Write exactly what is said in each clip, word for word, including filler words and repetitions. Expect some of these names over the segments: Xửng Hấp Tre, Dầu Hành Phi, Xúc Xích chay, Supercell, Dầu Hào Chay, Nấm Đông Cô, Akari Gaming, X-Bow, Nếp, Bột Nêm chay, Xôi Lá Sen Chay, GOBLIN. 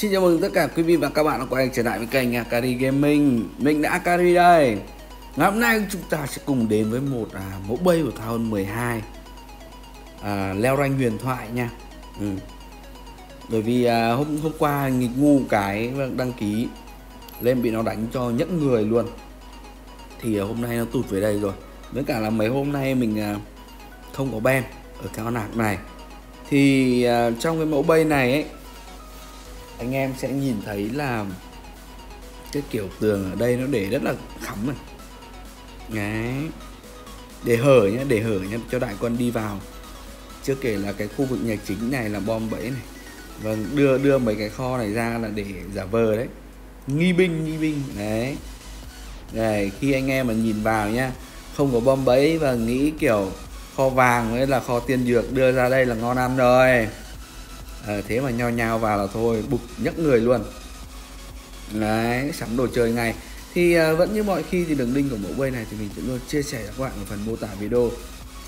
Xin chào mừng tất cả quý vị và các bạn đã quay trở lại với kênh Akari Gaming. Mình đã Akari đây. Ngày hôm nay chúng ta sẽ cùng đến với một à, mẫu bay của thao hơn mười hai à, leo rank huyền thoại nha. ừ. Bởi vì à, hôm hôm qua nghịch ngu cái đăng ký lên bị nó đánh cho nhẫn người luôn, thì à, hôm nay nó tụt về đây rồi. Với cả là mấy hôm nay mình à, không có ban ở theo nạc này. Thì à, trong cái mẫu bay này ấy, anh em sẽ nhìn thấy là cái kiểu tường ở đây nó để rất là khắm này. Đấy. Để hở nhá, để hở nhá cho đại quân đi vào. Chưa kể là cái khu vực nhà chính này là bom bẫy này. Vâng, đưa đưa mấy cái kho này ra là để giả vờ đấy. Nghi binh, nghi binh. Đấy. Đấy, khi anh em mà nhìn vào nhá, không có bom bẫy và nghĩ kiểu kho vàng ấy là kho tiên dược, đưa ra đây là ngon ăn rồi. À, thế mà nho nhào vào là thôi bục nhấc người luôn. Đấy, sắm đồ chơi ngay. Thì à, vẫn như mọi khi thì đường link của mẫu bay này thì mình sẽ luôn chia sẻ cho các bạn ở phần mô tả video.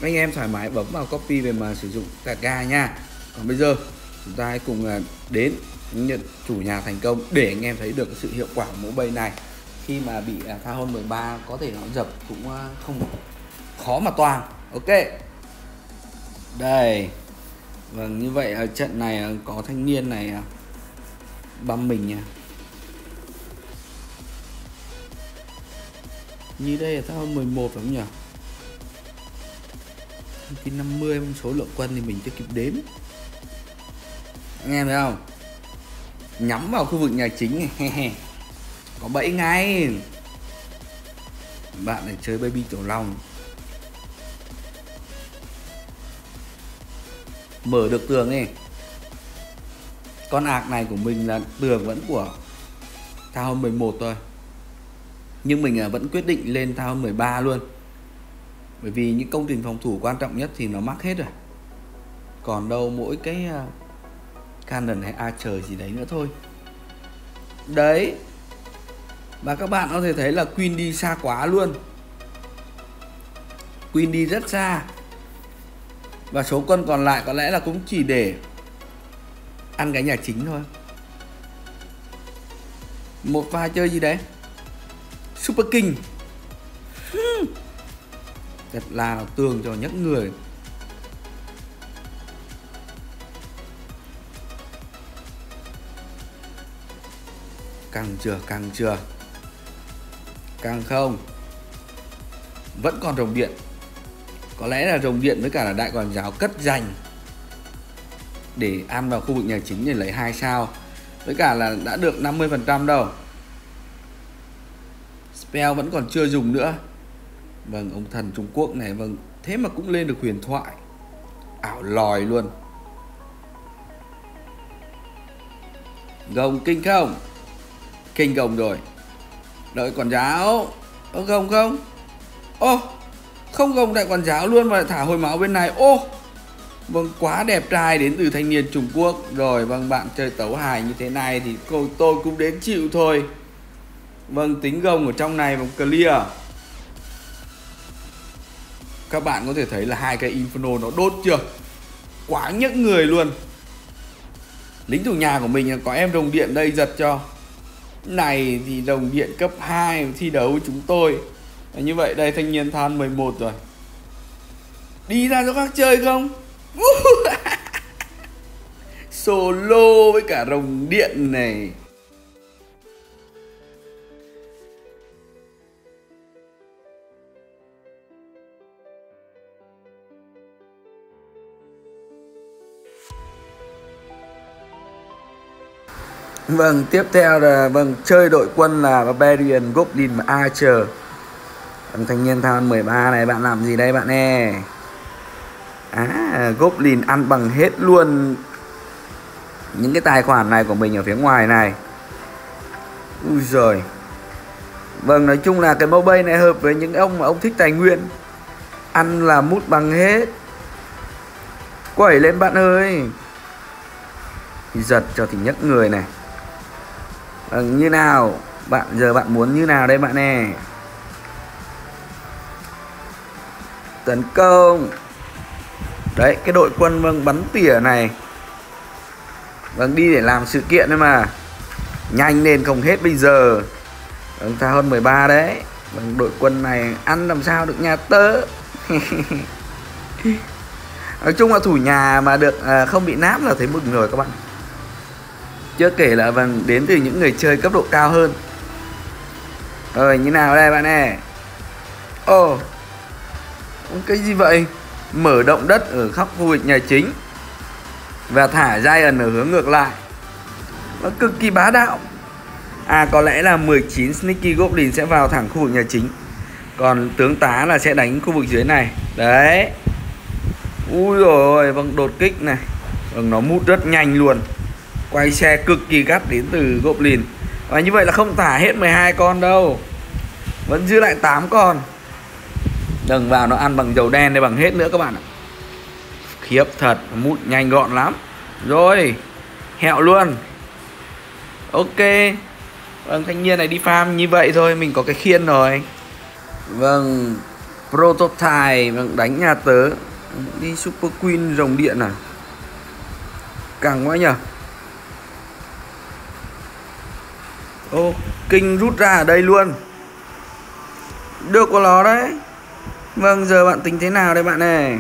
Anh em thoải mái bấm vào copy về mà sử dụng cả ga nha. Còn bây giờ chúng ta hãy cùng à, đến nhận chủ nhà thành công để anh em thấy được sự hiệu quả của mẫu bay này. Khi mà bị à, tha hôn mười ba có thể nó dập cũng à, không khó mà toàn. Ok. Đây. Vâng, như vậy ở trận này có thanh niên này băm mình nha. Như đây là tao mười một phải không nhỉ? Cái năm mươi số lượng quân thì mình chưa kịp đếm. Anh em thấy không? Nhắm vào khu vực nhà chính này. Có bẫy ngay. Bạn này chơi baby tổ lòng. Mở được tường này. Con ạc này của mình là tường vẫn của tha hôn mười một thôi, nhưng mình vẫn quyết định lên tha hôn mười ba luôn. Bởi vì những công trình phòng thủ quan trọng nhất thì nó mắc hết rồi. Còn đâu mỗi cái Canon hay Archer gì đấy nữa thôi. Đấy. Và các bạn có thể thấy là Queen đi xa quá luôn. Queen đi rất xa. Và số quân còn lại có lẽ là cũng chỉ để ăn cái nhà chính thôi. Một pha chơi gì đấy Super King. Thật là nó tường cho nhấc người. Căng chưa, căng chưa. Căng không. Vẫn còn rồng điện. Có lẽ là rồng điện với cả là đại quản giáo cất dành để ăn vào khu vực nhà chính để lấy hai sao. Với cả là đã được năm mươi phần trăm đâu. Spell vẫn còn chưa dùng nữa. Vâng, ông thần Trung Quốc này. Vâng, thế mà cũng lên được huyền thoại. Ảo lòi luôn. Gồng kinh không? Kinh gồng rồi. Đợi quản giáo. Ô gồng không? Ô, không gồng đại quản giáo luôn và thả hồi máu bên này. Ô, vâng, quá đẹp trai đến từ thanh niên Trung Quốc. Rồi, vâng, bạn chơi tấu hài như thế này thì cô, tôi cũng đến chịu thôi. Vâng, tính gồng ở trong này bằng clear. Các bạn có thể thấy là hai cái Inferno nó đốt chưa? Quá nhức người luôn. Lính chủ nhà của mình có em rồng điện đây giật cho. Này thì rồng điện cấp hai thi đấu với chúng tôi. Và như vậy đây thanh niên than mười một rồi. Đi ra cho các chơi không? Solo với cả rồng điện này. Vâng, tiếp theo là vâng chơi đội quân là Barbarian, Goblin và Archer. Vâng, thanh niên than mười ba này bạn làm gì đây bạn nè? À, Goblin ăn bằng hết luôn những cái tài khoản này của mình ở phía ngoài này. Ui giời. Vâng, nói chung là cái mẫu bay này hợp với những ông mà ông thích tài nguyên. Ăn là mút bằng hết. Quẩy lên bạn ơi. Giật cho thì nhấc người này. À, như nào bạn, giờ bạn muốn như nào đây bạn nè? Tấn công. Đấy, cái đội quân vâng bắn tỉa này. Vâng, đi để làm sự kiện đấy mà. nhanh lên không hết bây giờ. Chúng ta hơn mười ba đấy. Bằng đội quân này ăn làm sao được nhà tớ. Nói chung là thủ nhà mà được à, không bị náp là thấy mừng rồi các bạn. Chưa kể là vâng đến từ những người chơi cấp độ cao hơn. Rồi như nào đây bạn nè. Ồ, cái gì vậy? Mở động đất ở khắp khu vực nhà chính và thả Giant ở hướng ngược lại. Nó cực kỳ bá đạo. À, có lẽ là mười chín Sneaky Goblin sẽ vào thẳng khu vực nhà chính, còn tướng tá là sẽ đánh khu vực dưới này. Đấy. Ui rồi, vâng đột kích này. Vâng nó mút rất nhanh luôn. Quay xe cực kỳ gắt đến từ Goblin. Và như vậy là không thả hết mười hai con đâu, vẫn giữ lại tám con. Đừng vào nó ăn bằng dầu đen đây bằng hết nữa các bạn ạ. Khiếp thật, mút nhanh gọn lắm. Rồi, hẹo luôn. Ok. Vâng, thanh niên này đi farm như vậy thôi, mình có cái khiên rồi. Vâng, Prototype, vâng, đánh nhà tớ. Đi Super Queen rồng điện à. Càng quá nhờ. Ô, kinh rút ra ở đây luôn. Được của nó đấy. Vâng, giờ bạn tính thế nào đây bạn này?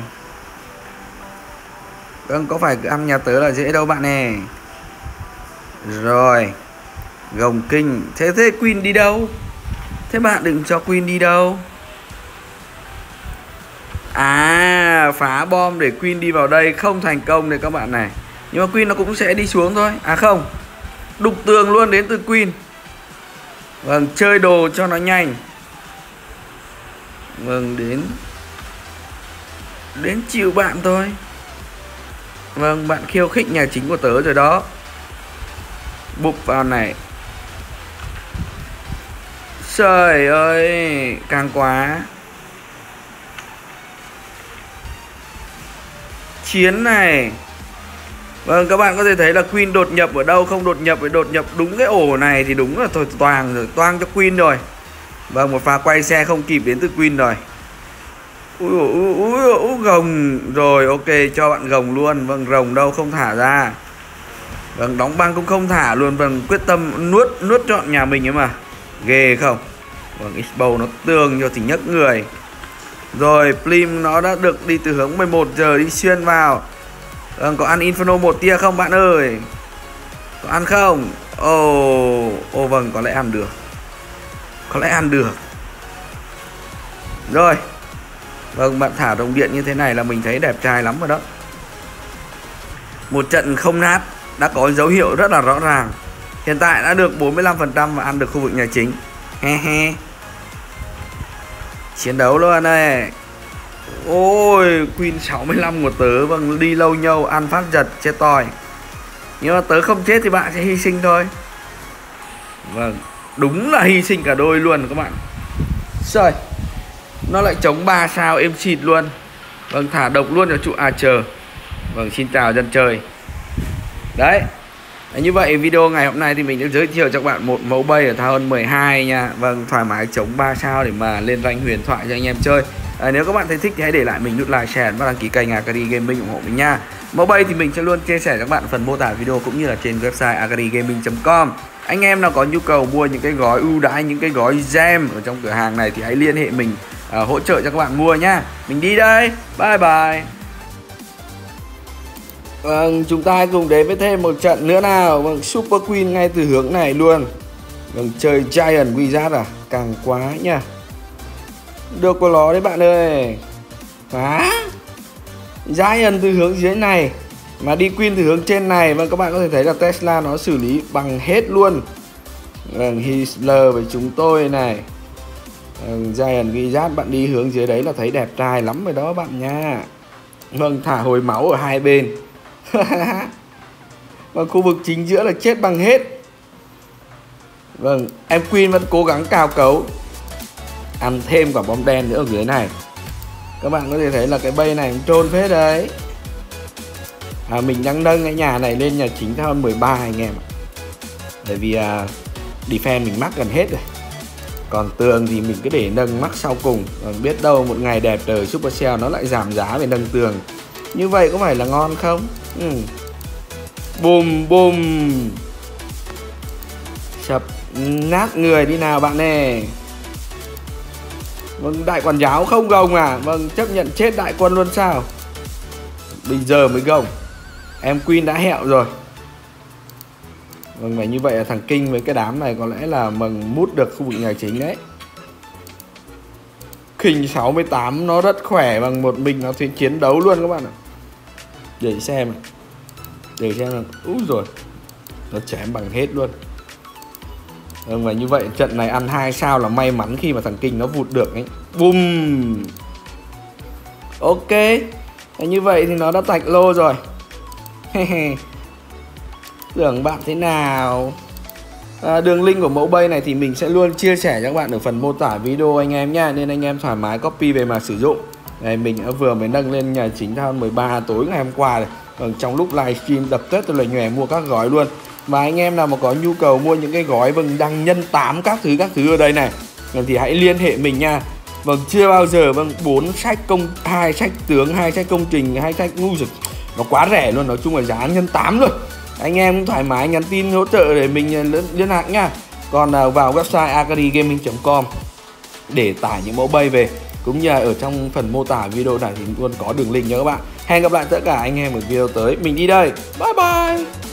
Vâng, có phải cứ ăn nhà tớ là dễ đâu bạn này. Rồi, gồng kinh. Thế thế Queen đi đâu? Thế bạn đừng cho Queen đi đâu. À, phá bom để Queen đi vào đây. Không thành công này các bạn này. Nhưng mà Queen nó cũng sẽ đi xuống thôi. À không, đục tường luôn đến từ Queen. Vâng, chơi đồ cho nó nhanh. Vâng, đến Đến chịu bạn thôi. Vâng, bạn khiêu khích nhà chính của tớ rồi đó. Bục vào này. Trời ơi, càng quá. Chiến này. Vâng, các bạn có thể thấy là Queen đột nhập ở đâu, không đột nhập phải đột nhập đúng cái ổ này thì đúng là thôi toàn rồi, toang cho Queen rồi. Vâng, một pha quay xe không kịp đến từ Queen rồi. Úi ui ui ui gồng. Rồi, ok, cho bạn gồng luôn. Vâng, rồng đâu không thả ra. Vâng, đóng băng cũng không thả luôn. Vâng, quyết tâm nuốt nuốt trọn nhà mình ấy mà. Ghê không. Vâng, X-Bow nó tường cho thì nhấc người. Rồi, Plim nó đã được đi từ hướng mười một giờ đi xuyên vào. Vâng, có ăn Inferno một tia không bạn ơi? Có ăn không? Ồ, oh, oh, vâng, có lẽ ăn được. Có lẽ ăn được. Rồi. Vâng, bạn thả đồng điện như thế này là mình thấy đẹp trai lắm rồi đó. Một trận không nát đã có dấu hiệu rất là rõ ràng. Hiện tại đã được bốn mươi lăm phần trăm và ăn được khu vực nhà chính. He he. Chiến đấu luôn này. Ôi, Queen sáu mươi lăm của tớ. Vâng, đi lâu nhau, ăn phát giật, chết tòi. Nhưng mà tớ không chết thì bạn sẽ hy sinh thôi. Vâng, đúng là hy sinh cả đôi luôn các bạn. Rồi, nó lại chống ba sao êm xịt luôn. Vâng, thả độc luôn cho trụ Archer. Vâng, xin chào dân chơi. Đấy. Như vậy video ngày hôm nay thì mình đã giới thiệu cho các bạn một mẫu bay ở Town mười hai nha. Vâng, thoải mái chống ba sao để mà lên rank huyền thoại cho anh em chơi. À, nếu các bạn thấy thích thì hãy để lại mình nút like, share và đăng ký kênh Akari Gaming ủng hộ mình nha. Mẫu bay thì mình sẽ luôn chia sẻ cho các bạn phần mô tả video cũng như là trên website akari gaming chấm com. Anh em nào có nhu cầu mua những cái gói ưu đãi, những cái gói gem ở trong cửa hàng này thì hãy liên hệ mình à, hỗ trợ cho các bạn mua nha. Mình đi đây. Bye bye. Vâng, chúng ta hãy cùng đến với thêm một trận nữa nào. Vâng, Super Queen ngay từ hướng này luôn. Vâng, chơi Giant Wizard à? Càng quá nha. Được của nó đấy bạn ơi. Phá Giant từ hướng dưới này mà đi Queen từ hướng trên này. Vâng, các bạn có thể thấy là Tesla nó xử lý bằng hết luôn. Vâng, Hitler với chúng tôi này. Vâng, Giant Wizard bạn đi hướng dưới đấy là thấy đẹp trai lắm rồi đó bạn nha. Vâng, thả hồi máu ở hai bên. Và khu vực chính giữa là chết bằng hết. Vâng, em Queen vẫn cố gắng cào cấu. Ăn thêm quả bom đen nữa ở dưới này. Các bạn có thể thấy là cái bay này cũng trôn phết đấy. à, Mình đang nâng cái nhà này lên nhà chính Town mười ba anh em ạ. Bởi vì à, defense mình mắc gần hết rồi. Còn tường thì mình cứ để nâng mắc sau cùng. Còn biết đâu một ngày đẹp trời Supercell nó lại giảm giá về nâng tường. Như vậy có phải là ngon không? Ừ. Bùm bùm. Nát người đi nào bạn nè. Vâng, đại quản giáo không gồng à? Vâng, chấp nhận chết đại quân luôn sao? Bây giờ mới gồng. Em Queen đã hẹo rồi. Vâng, phải như vậy là thằng King với cái đám này có lẽ là mừng mút được khu vực nhà chính đấy. King sáu mươi tám nó rất khỏe, bằng một mình nó thì chiến đấu luôn các bạn ạ. Để xem. Để xem là úi rồi. Nó chém bằng hết luôn. Vâng, và như vậy trận này ăn hai sao là may mắn khi mà thằng King nó vụt được ấy. Bùm. Ok. Và như vậy thì nó đã tạch lô rồi. Tưởng bạn thế nào. à, Đường link của mẫu bay này thì mình sẽ luôn chia sẻ cho các bạn ở phần mô tả video anh em nha. Nên anh em thoải mái copy về mà sử dụng. Này, mình đã vừa mới nâng lên nhà chính thao mười ba tối ngày hôm qua rồi. Ừ, trong lúc livestream đập Tết tôi lại nhòe mua các gói luôn. Mà anh em nào mà có nhu cầu mua những cái gói bằng đăng nhân tám các thứ các thứ ở đây này thì hãy liên hệ mình nha. Vâng, chưa bao giờ vâng bốn sách công, hai sách tướng, hai sách công trình, hai sách ngu dực nó quá rẻ luôn, nói chung là giá nhân tám luôn. Anh em cũng thoải mái nhắn tin hỗ trợ để mình liên lạc nha. Còn vào website akari gaming chấm com để tải những mẫu bay về, cũng như ở trong phần mô tả video này thì luôn có đường link nhớ các bạn. Hẹn gặp lại tất cả anh em ở video tới. Mình đi đây. Bye bye.